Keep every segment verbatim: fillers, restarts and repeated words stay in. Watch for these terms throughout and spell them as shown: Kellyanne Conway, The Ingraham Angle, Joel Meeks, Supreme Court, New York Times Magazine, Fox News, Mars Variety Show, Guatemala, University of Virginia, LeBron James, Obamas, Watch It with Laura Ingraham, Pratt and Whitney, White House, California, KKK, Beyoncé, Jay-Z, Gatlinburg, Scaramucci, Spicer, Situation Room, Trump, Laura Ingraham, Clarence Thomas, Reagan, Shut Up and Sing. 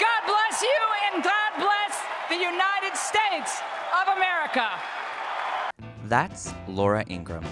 God bless you, and God bless the United States of America. That's Laura Ingraham.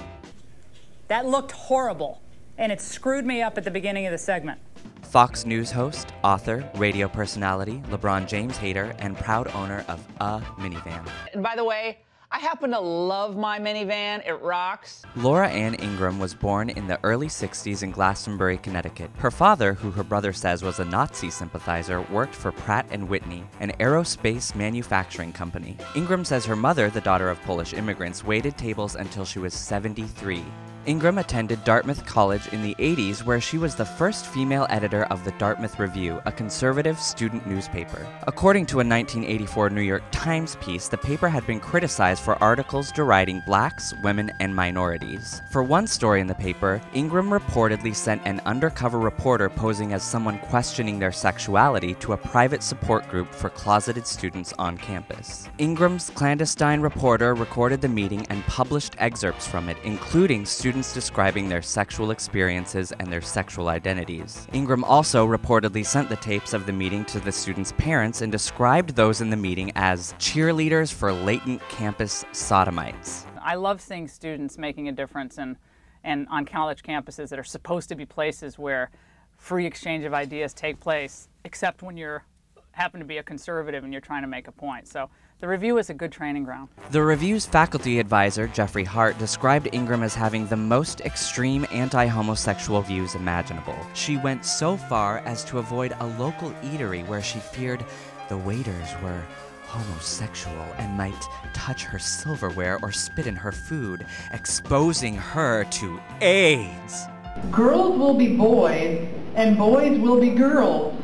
That looked horrible, and it screwed me up at the beginning of the segment. Fox News host, author, radio personality, LeBron James hater, and proud owner of a minivan. And by the way, I happen to love my minivan, it rocks. Laura Ann Ingraham was born in the early sixties in Glastonbury, Connecticut. Her father, who her brother says was a Nazi sympathizer, worked for Pratt and Whitney, an aerospace manufacturing company. Ingraham says her mother, the daughter of Polish immigrants, waited tables until she was seventy-three. Ingraham attended Dartmouth College in the eighties, where she was the first female editor of the Dartmouth Review, a conservative student newspaper. According to a nineteen eighty-four New York Times piece, the paper had been criticized for articles deriding blacks, women, and minorities. For one story in the paper, Ingraham reportedly sent an undercover reporter posing as someone questioning their sexuality to a private support group for closeted students on campus. Ingraham's clandestine reporter recorded the meeting and published excerpts from it, including students Students describing their sexual experiences and their sexual identities. Ingraham also reportedly sent the tapes of the meeting to the students' parents and described those in the meeting as cheerleaders for latent campus sodomites. I love seeing students making a difference and and on college campuses that are supposed to be places where free exchange of ideas take place, except when you're happen to be a conservative and you're trying to make a point. So the Review is a good training ground. The Review's faculty advisor, Jeffrey Hart, described Ingraham as having the most extreme anti-homosexual views imaginable. She went so far as to avoid a local eatery where she feared the waiters were homosexual and might touch her silverware or spit in her food, exposing her to AIDS. Girls will be boys and boys will be girls.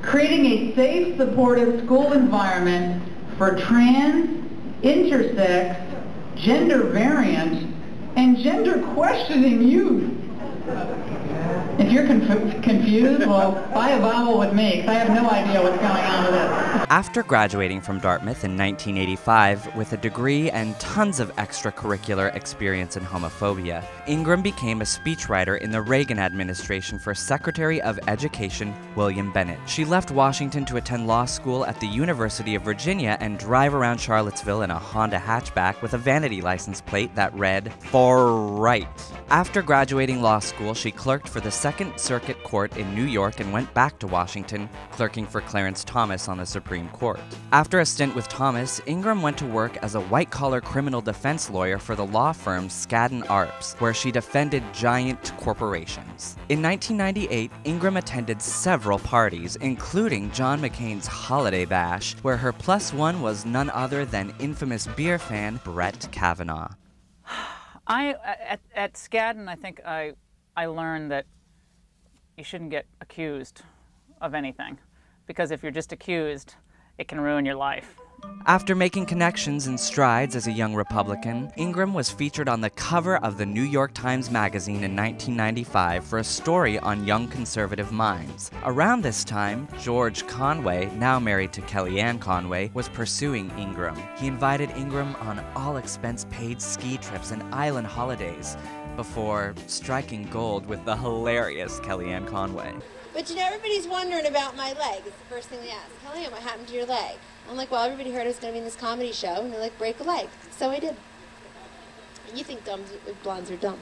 Creating a safe, supportive school environment for trans, intersex, gender variant, and gender questioning youth. If you're conf confused, well, buy a Bible with me, because I have no idea what's going on with this. After graduating from Dartmouth in nineteen eighty-five with a degree and tons of extracurricular experience in homophobia, Ingraham became a speechwriter in the Reagan administration for Secretary of Education William Bennett. She left Washington to attend law school at the University of Virginia and drive around Charlottesville in a Honda hatchback with a vanity license plate that read, "For Right." After graduating law school, she clerked for the Second Circuit Court in New York and went back to Washington, clerking for Clarence Thomas on the Supreme Court. After a stint with Thomas, Ingraham went to work as a white-collar criminal defense lawyer for the law firm Skadden Arps, where she defended giant corporations. In nineteen ninety-eight, Ingraham attended several parties, including John McCain's Holiday Bash, where her plus one was none other than infamous beer fan Brett Kavanaugh. I, at, at Skadden, I think I, I learned that you shouldn't get accused of anything, because if you're just accused, it can ruin your life. After making connections and strides as a young Republican, Ingraham was featured on the cover of the New York Times Magazine in nineteen ninety-five for a story on young conservative minds. Around this time, George Conway, now married to Kellyanne Conway, was pursuing Ingraham. He invited Ingraham on all-expense-paid ski trips and island holidays before striking gold with the hilarious Kellyanne Conway. But you know, everybody's wondering about my leg. It's the first thing they ask. Kellyanne, what happened to your leg? I'm like, well, everybody heard I was going to be in this comedy show, and they're like, break a leg. So I did. And you think dumb, blondes are dumb.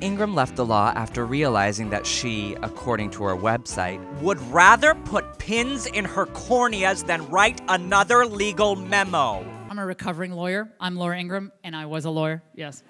Ingraham left the law after realizing that she, according to her website, would rather put pins in her corneas than write another legal memo. I'm a recovering lawyer. I'm Laura Ingraham, and I was a lawyer, yes.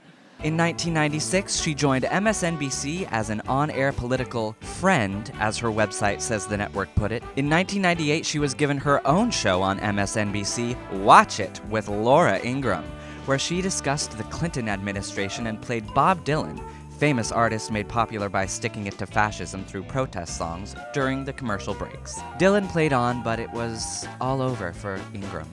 In nineteen ninety-six, she joined M S N B C as an on-air political friend, as her website says the network put it. In nineteen ninety-eight, she was given her own show on M S N B C, Watch It with Laura Ingraham, where she discussed the Clinton administration and played Bob Dylan, famous artist made popular by sticking it to fascism through protest songs, during the commercial breaks. Dylan played on, but it was all over for Ingraham.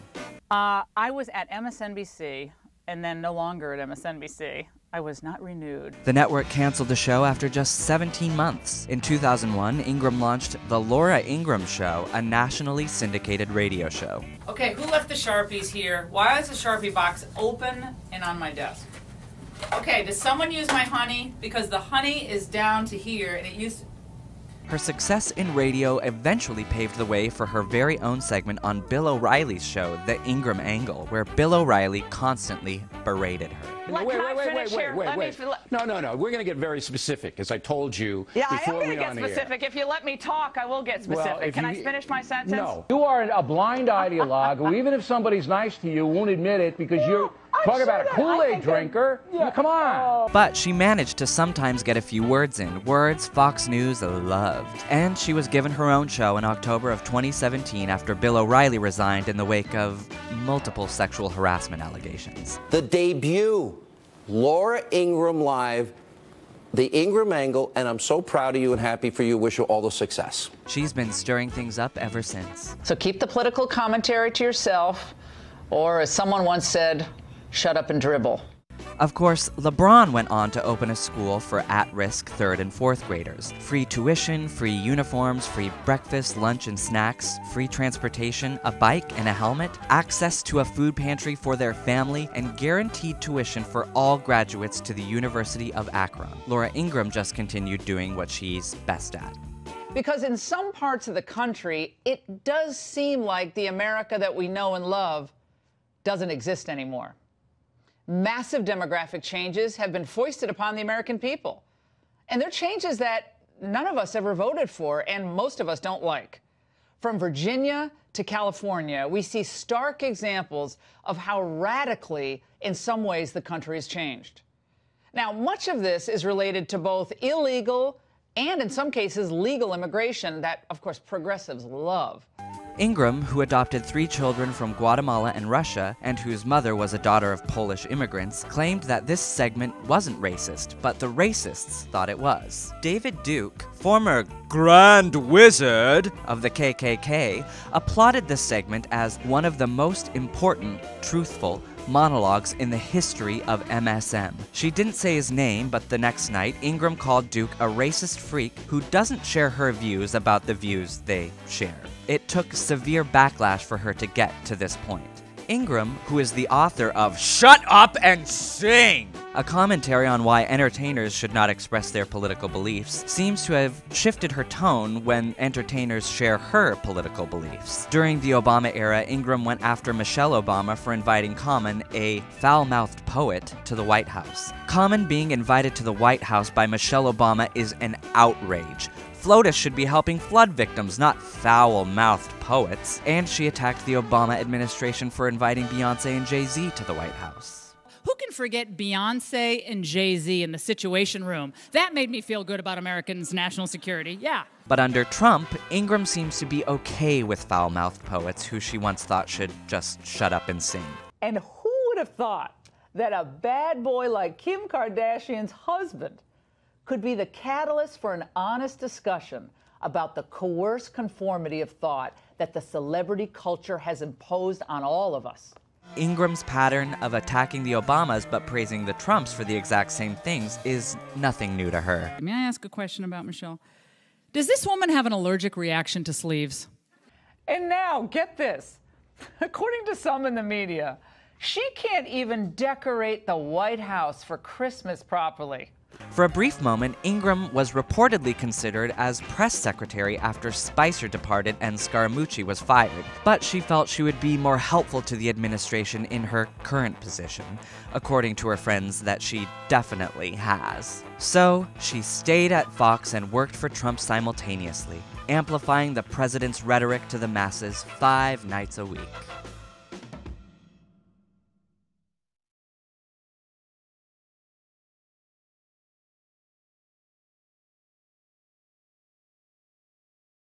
Uh, I was at M S N B C, and then no longer at M S N B C. I was not renewed. The network canceled the show after just seventeen months. In two thousand one, Ingraham launched The Laura Ingraham Show, a nationally syndicated radio show. Okay, who left the Sharpies here? Why is the Sharpie box open and on my desk? Okay, does someone use my honey? Because the honey is down to here, and it used... Her success in radio eventually paved the way for her very own segment on Bill O'Reilly's show, The Ingraham Angle, where Bill O'Reilly constantly berated her. Wait, wait, wait, wait, wait, wait, wait, wait. No, no, no. We're going to get very specific, as I told you yeah, before we on Yeah, I am going to get specific. Air. If you let me talk, I will get specific. Well, Can you, I finish my sentence? No. You are a blind ideologue who, even if somebody's nice to you, won't admit it because yeah, you're talking about a Kool-Aid drinker. That, yeah. well, come on. But she managed to sometimes get a few words in, words Fox News loved. And she was given her own show in October of twenty seventeen after Bill O'Reilly resigned in the wake of multiple sexual harassment allegations. The debut. Laura Ingraham Live, The Ingraham Angle, and I'm so proud of you and happy for you. Wish you all the success. She's been stirring things up ever since. So keep the political commentary to yourself, or as someone once said, shut up and dribble. Of course, LeBron went on to open a school for at-risk third and fourth graders. Free tuition, free uniforms, free breakfast, lunch and snacks, free transportation, a bike and a helmet, access to a food pantry for their family, and guaranteed tuition for all graduates to the University of Akron. Laura Ingraham just continued doing what she's best at. Because in some parts of the country, it does seem like the America that we know and love doesn't exist anymore. Massive demographic changes have been foisted upon the American people. And they're changes that none of us ever voted for and most of us don't like. From Virginia to California, we see stark examples of how radically, in some ways, the country has changed. Now, much of this is related to both illegal and, in some cases, legal immigration that, of course, progressives love. Ingraham, who adopted three children from Guatemala and Russia, and whose mother was a daughter of Polish immigrants, claimed that this segment wasn't racist, but the racists thought it was. David Duke, former Grand Wizard of the K K K, applauded this segment as one of the most important, truthful, monologues in the history of M S M. She didn't say his name, but the next night, Ingraham called Duke a racist freak who doesn't share her views about the views they share. It took severe backlash for her to get to this point. Ingraham, who is the author of Shut Up and Sing, a commentary on why entertainers should not express their political beliefs, seems to have shifted her tone when entertainers share her political beliefs. During the Obama era, Ingraham went after Michelle Obama for inviting Common, a foul-mouthed poet, to the White House. Common being invited to the White House by Michelle Obama is an outrage. FLOTUS should be helping flood victims, not foul-mouthed poets. And she attacked the Obama administration for inviting Beyoncé and Jay-Z to the White House. Who can forget Beyoncé and Jay-Z in the Situation Room? That made me feel good about Americans' national security, yeah. But under Trump, Ingraham seems to be okay with foul-mouthed poets who she once thought should just shut up and sing. And who would have thought that a bad boy like Kim Kardashian's husband could be the catalyst for an honest discussion about the coerced conformity of thought that the celebrity culture has imposed on all of us. Ingram's pattern of attacking the Obamas but praising the Trumps for the exact same things is nothing new to her. May I ask a question about Michelle? Does this woman have an allergic reaction to sleeves? And now, get this. According to some in the media, she can't even decorate the White House for Christmas properly. For a brief moment, Ingraham was reportedly considered as press secretary after Spicer departed and Scaramucci was fired, but she felt she would be more helpful to the administration in her current position, according to her friends that she definitely has. So, she stayed at Fox and worked for Trump simultaneously, amplifying the president's rhetoric to the masses five nights a week.